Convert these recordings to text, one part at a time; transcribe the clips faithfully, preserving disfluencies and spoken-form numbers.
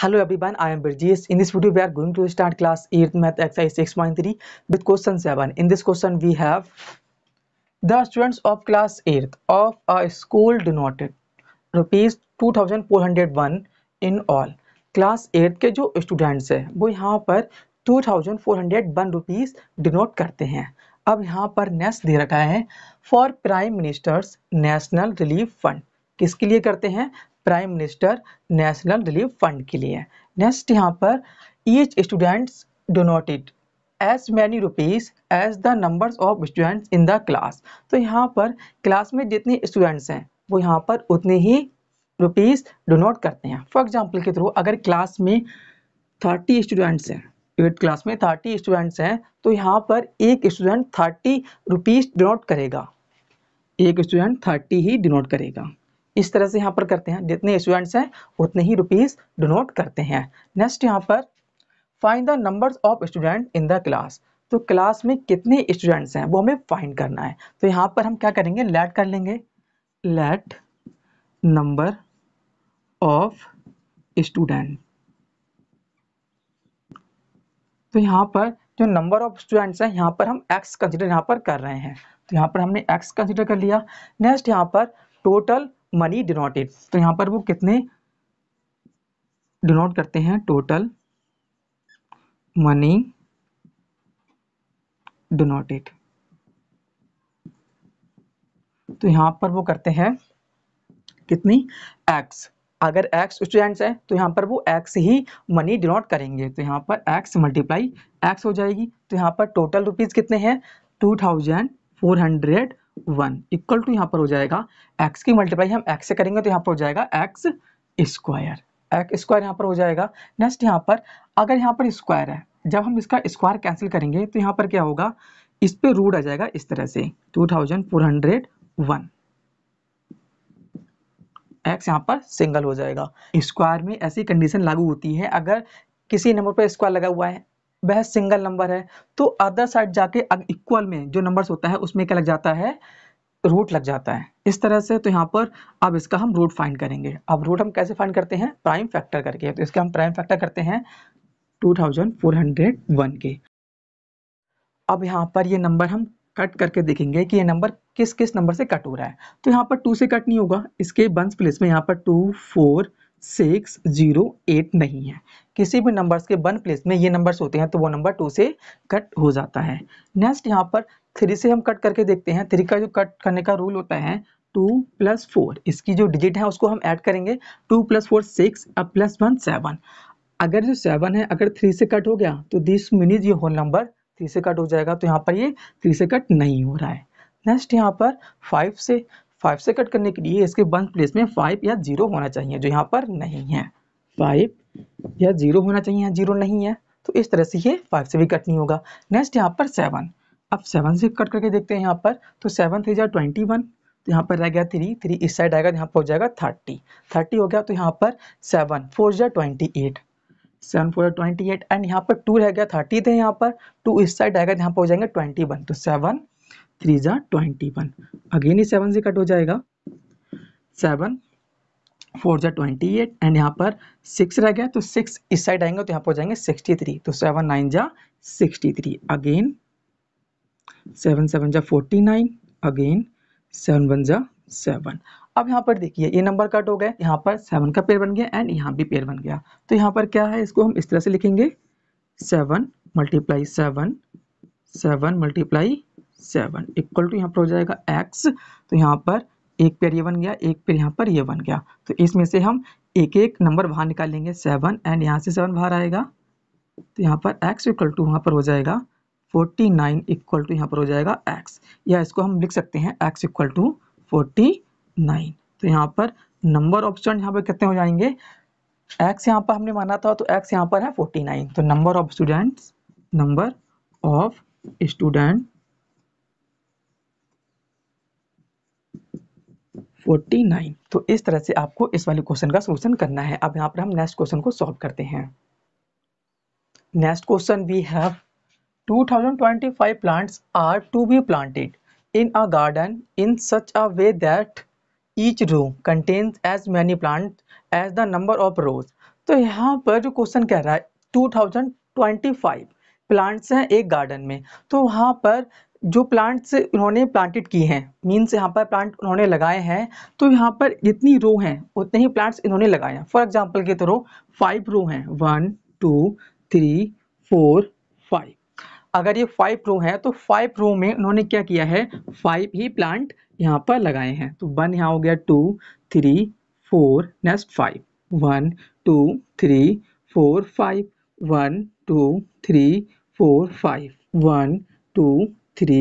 Hello everyone, I am Birjesh. In this video we are going to start class eighth math exercise six point three with question seven. In this question we have the students of class eighth of a school denoted rupees two thousand four hundred one in all. Class eighth के जो students हैं वो यहाँ पर two thousand four hundred one rupees denote करते हैं. अब यहाँ पर नेक्स्ट दे रखा है for prime minister's national relief fund. किसके लिए करते हैं? Prime minister national relief fund के लिए. नेक्स्ट यहाँ पर each students donated as many rupees as the numbers of students in the class. तो यहाँ पर क्लास में जितने स्टूडेंट्स हैं वो यहाँ पर उतने ही रुपीज डोनेट करते हैं. फॉर एग्जांपल के थ्रू अगर क्लास में थर्टी स्टूडेंट्स हैं, एट क्लास में थर्टी स्टूडेंट्स हैं, तो यहाँ पर एक स्टूडेंट थर्टी रुपीज डोनेट करेगा, एक स्टूडेंट थर्टी ही डोनेट करेगा. इस तरह से यहाँ पर करते हैं, जितने स्टूडेंट्स हैं उतने ही रुपीस डोनेट करते हैं. नेक्स्ट यहाँ पर find the numbers of student in the class. तो क्लास में कितने स्टूडेंट्स हैं वो हमें फाइंड करना है. तो यहाँ पर हम क्या करेंगे, लेट कर लेंगे, लेट नंबर ऑफ स्टूडेंट. तो यहाँ पर जो नंबर ऑफ स्टूडेंट्स हैं यहाँ पर हम एक्स कंसिडर यहाँ पर कर रहे हैं. तो यहाँ पर हमने एक्स कंसिडर कर लिया. नेक्स्ट यहाँ पर टोटल मनी डिनोटेड. तो यहाँ पर वो कितने डिनोट करते हैं, टोटल मनी डिनोटेड. तो यहाँ पर वो करते हैं कितनी, एक्स. अगर एक्स स्टूडेंट्स हैं तो यहाँ पर वो एक्स ही मनी डिनोट करेंगे. तो यहाँ पर एक्स मल्टीप्लाई एक्स हो जाएगी. तो यहाँ पर टोटल रुपीज कितने हैं, two thousand four hundred one equal to यहाँ पर हो जाएगा x की मल्टीप्लाई हम x से करेंगे तो यहाँ पर हो जाएगा x स्क्वायर, x स्क्वायर यहाँ पर हो जाएगा. नेक्स्ट यहाँ पर अगर यहाँ पर स्क्वायर है, जब हम इसका स्क्वायर कैंसिल करेंगे तो यहाँ पर क्या होगा, इस पे रूट आ जाएगा इस तरह से two thousand four hundred one. x यहाँ पर सिंगल हो जाएगा. स्क्वायर में ऐसी कंडीशन लागू होती है अगर किसी नंबर पर स्क्वायर लगा हुआ है, वह सिंगल नंबर है, तो अदर साइड जाके इक्वल में जो नंबर्स होता है उसमें क्या लग जाता है, रूट लग जाता है इस तरह से. तो यहाँ पर अब इसका हम रूट फाइंड करेंगे. अब रूट हम कैसे फाइंड करते हैं, प्राइम फैक्टर करके. तो इसका हम प्राइम फैक्टर करते हैं two thousand four hundred one के. अब यहाँ पर ये नंबर हम कट करके देखेंगे कि ये नंबर किस किस नंबर से कट हो रहा है. तो यहाँ पर टू से कट नहीं होगा, इसके वंस प्लेस में यहाँ पर two four six zero eight नहीं है. किसी भी नंबर्स के वन प्लेस में ये नंबर्स होते हैं तो वो नंबर टू से कट हो जाता है. नेक्स्ट यहाँ पर थ्री से हम कट करके देखते हैं. थ्री का जो कट करने का रूल होता है, टू प्लस फोर इसकी जो डिजिट है उसको हम ऐड करेंगे, टू प्लस फोर सिक्स और प्लस वन सेवन. अगर जो सेवन है अगर थ्री से कट हो गया तो दिस मीन्स ये होल नंबर थ्री से कट हो जाएगा. तो यहाँ पर ये थ्री से कट नहीं हो रहा है. नेक्स्ट यहाँ पर फाइव से फाइव से कट करने के लिए इसके वन प्लेस में फाइव या जीरो होना चाहिए, जो यहाँ पर नहीं है. फाइव या जीरो होना चाहिए, यहाँ जीरो नहीं है. तो इस तरह से ये फाइव से भी कट नहीं होगा. नेक्स्ट यहाँ पर सेवन, अब सेवन से कट करके देखते हैं यहाँ पर. तो सेवन थ्री या ट्वेंटी वन, तो यहाँ पर रह गया थ्री, थ्री इस साइड आएगा, यहाँ पर हो जाएगा थर्टी, थर्टी हो गया. तो यहाँ पर सेवन फोर या ट्वेंटी एट, सेवन फोर या ट्वेंटी एट एंड यहाँ पर टू रह गया, थर्टी थे यहाँ पर, टू इस साइड आएगा, यहाँ पर हो जाएंगे ट्वेंटी वन. तो सेवन थ्री जा ट्वेंटी वन, अगेन ही सेवन से कट हो जाएगा. सेवन फोर जा ट्वेंटी एट एंड यहाँ पर सिक्स रह गया, तो सिक्स इस साइड आएंगे तो यहाँ पर हो जाएंगे सिक्सटी थ्री. तो सेवन नाइन जा sixty three, again seven seven जा forty nine, again seven one जा सेवन. अब यहाँ पर देखिए ये नंबर कट हो गए, यहाँ पर सेवन का पेयर बन गया एंड यहाँ भी पेयर बन गया. तो यहाँ पर क्या है, इसको हम इस तरह से लिखेंगे, seven multiply seven, seven multiply seven equal to यहाँ पर हो जाएगा एक्स. तो यहाँ पर एक पेयर ये बन गया, एक पेयर यहाँ पर ये बन गया. तो इसमें से हम एक एक नंबर बाहर निकालेंगे, सेवन एंड यहाँ से सेवन बाहर आएगा. तो यहाँ पर एक्स इक्वल टू यहाँ पर हो जाएगा फोर्टी नाइन इक्वल टू यहाँ पर हो जाएगा एक्स, या इसको हम लिख सकते हैं x equal to forty nine. तो यहाँ पर नंबर ऑप्शन यहाँ पर कितने हो जाएंगे, एक्स यहाँ पर हमने माना था तो एक्स यहाँ पर है फोर्टी नाइन. तो number of students, number of student forty nine. तो इस तरह से आपको इस वाले क्वेश्चन का सोल्यूशन करना है. अब यहाँ पर हम नेक्स्ट क्वेश्चन को सॉल्व करते हैं. Next question we have two thousand twenty five plants are to be planted in a garden in such a way that each row contains as many plant as the number of rows. तो यहाँ पर जो question कह रहा है two thousand twenty five plants हैं एक garden में, तो वहाँ पर जो प्लांट्स उन्होंने प्लांटेड किए हैं मीन्स यहाँ पर प्लांट उन्होंने लगाए हैं, तो यहाँ पर जितनी रो हैं उतने ही प्लांट्स इन्होंने लगाए हैं। फॉर एग्जाम्पल के तो फाइव रो हैं, one two three four five. अगर ये फाइव रो है तो फाइव रो में उन्होंने क्या किया है, फाइव ही प्लांट यहाँ पर लगाए हैं। तो वन यहाँ हो गया two three four next five, one two three four five, one two three four five, one two three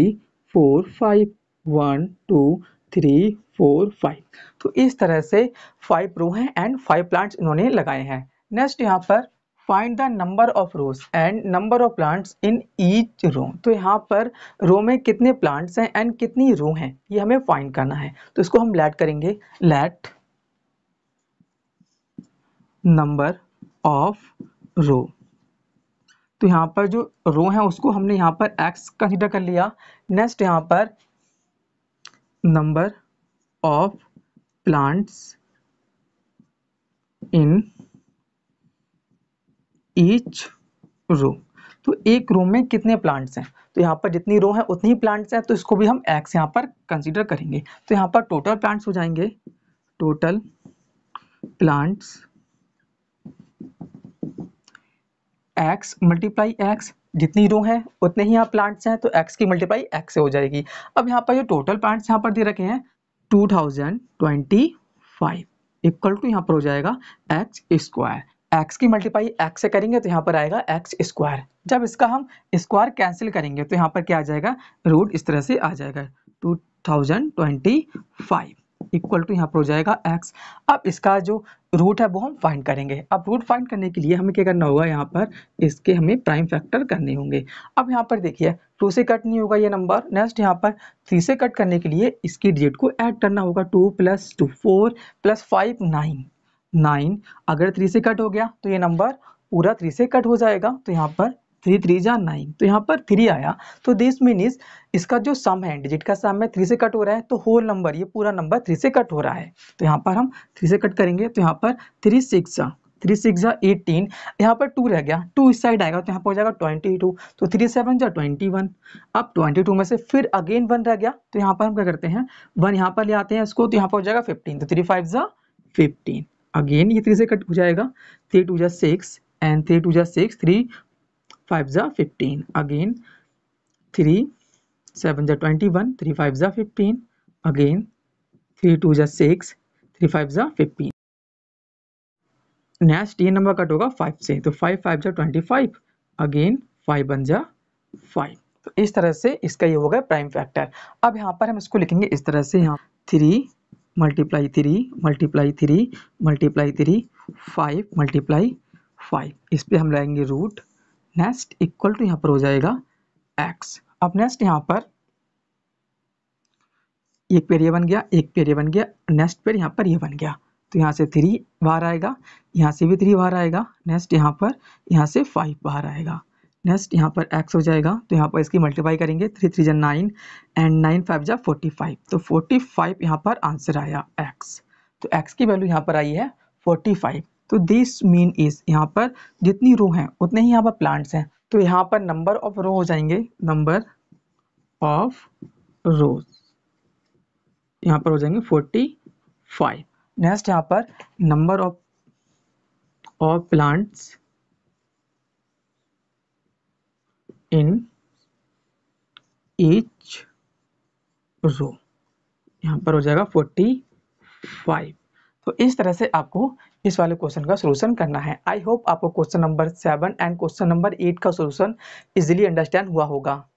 four five, one two three four five. तो इस तरह से फाइव रो हैं एंड फाइव प्लांट्स इन्होंने लगाए हैं। नेक्स्ट यहाँ पर find the number of rows and number of plants in each row. तो यहाँ पर रो में कितने प्लांट्स हैं एंड कितनी रो हैं ये हमें फाइंड करना है, तो इसको हम लेट करेंगे, लेट नंबर ऑफ रो। तो यहाँ पर जो रो है उसको हमने यहाँ पर एक्स कंसीडर कर लिया। नेक्स्ट यहाँ पर number of plants in each row, तो एक रो में कितने प्लांट्स हैं, तो यहाँ पर जितनी रो है उतनी ही प्लांट्स हैं, तो इसको भी हम एक्स यहाँ पर कंसीडर करेंगे। तो यहाँ पर टोटल प्लांट्स हो जाएंगे, total plants x multiply x, जितनी रो है उतने ही यहाँ प्लांट्स हैं, तो एक्स की मल्टीप्लाई एक्स से हो जाएगी। अब यहाँ पर जो टोटल प्लांट्स यहाँ पर दे रखे हैं two thousand twenty five equal to यहाँ पर हो जाएगा एक्स स्क्वायर, x की मल्टीप्लाई x से करेंगे तो यहाँ पर आएगा x स्क्वायर। जब इसका हम स्क्वायर कैंसिल करेंगे तो यहाँ पर क्या आ जाएगा, रूट इस तरह से आ जाएगा। Two thousand twenty five equal to यहाँ पर हो जाएगा x। अब इसका जो रूट है वो हम फाइंड करेंगे। अब रूट फाइंड करने के लिए हमें क्या करना होगा, यहाँ पर इसके हमें प्राइम फैक्टर करने होंगे। अब यहाँ पर देखिए टू से कट नहीं होगा ये नंबर। नेक्स्ट यहाँ पर थ्री से कट करने के लिए इसकी डिजिट को ऐड करना होगा, two plus two four plus five nine, nine अगर थ्री से कट हो गया तो ये नंबर पूरा थ्री से कट हो जाएगा। तो यहाँ पर थ्री थ्री जा नाइन, तो यहाँ पर थ्री आया। तो दिस मीन्स इसका जो सम है डिजिट का सम है थ्री से कट हो रहा है, तो होल नंबर ये पूरा नंबर थ्री से कट हो रहा है। तो यहाँ पर हम थ्री से कट करेंगे, तो यहाँ पर थ्री सिक्स जा थ्री सिक्स जा एटीन, यहाँ पर टू रह गया, टू इस साइड आएगा तो यहाँ पर हो जाएगा ट्वेंटी टू। तो थ्री सेवन जा ट्वेंटी वन, अब ट्वेंटी टू में से फिर अगेन वन रह गया, तो यहाँ पर हम क्या करते हैं वन यहाँ पर ले आते हैं इसको, तो यहाँ पर हो जाएगा फिफ्टीन। तो थ्री फाइव जा फिफ्टीन, अगेन ये थ्री से कट हो जाएगा, थ्री टू जा सिक्स एंड थ्री टू जा सिक्स, थ्री फाइव जा फिफ्टीन, अगेन थ्री सेवन जा ट्वेंटी वन, थ्री फाइव जा फिफ्टीन, अगेन थ्री टू जा सिक्स, थ्री फाइव जा फिफ्टीन। नेक्स्ट ये नंबर कट होगा फाइव से, तो फाइव फाइव जा twenty five, again five one जा फाइव। तो इस तरह से इसका ये हो गया प्राइम फैक्टर। अब यहाँ पर हम इसको लिखेंगे इस तरह से, यहाँ three multiply three multiply three multiply three five multiply five, इस पर हम लाएंगे रूट। नेक्स्ट इक्वल टू यहाँ पर हो जाएगा x। अब नेक्स्ट यहाँ पर एक पेड़ ये बन गया, एक पेड़ ये बन गया, नेक्स्ट पेड़ यहाँ पर ये बन गया, तो यहाँ से थ्री बाहर आएगा, यहाँ से भी थ्री बाहर आएगा, नेक्स्ट यहाँ पर यहाँ से फाइव बाहर आएगा। नेक्स्ट यहाँ पर x हो जाएगा, तो यहाँ पर इसकी मल्टीप्लाई करेंगे, थ्री थ्री जा नाइन एंड नाइन फाइव जा फोर्टी फाइव, तो फोर्टी फाइव यहाँ पर आंसर आया x। तो x की वैल्यू यहाँ पर आई है फोर्टी फाइव। तो दिस मीन इज यहाँ पर जितनी रो हैं उतने ही यहाँ पर प्लांट्स हैं, तो यहाँ पर नंबर ऑफ रो हो जाएंगे, नंबर ऑफ रोज यहाँ पर हो जाएंगे फोर्टी फाइव। नेक्स्ट यहाँ पर number of of plants in each row यहाँ पर हो जाएगा फोर्टी फाइव। तो इस तरह से आपको इस वाले क्वेश्चन का सोल्यूशन करना है। आई होप आपको question number seven and question number eight का सोल्यूशन इजीली अंडरस्टैंड हुआ होगा।